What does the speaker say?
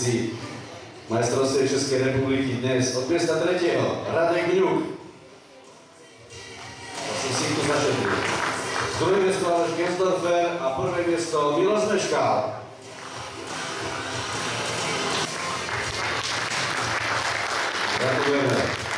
nabízí majstrovství České republiky dnes od města třetího, Radek Ňuk. Druhé město Aleš Gensdorfer a prvé město Miloš Meškal. Gratulujeme.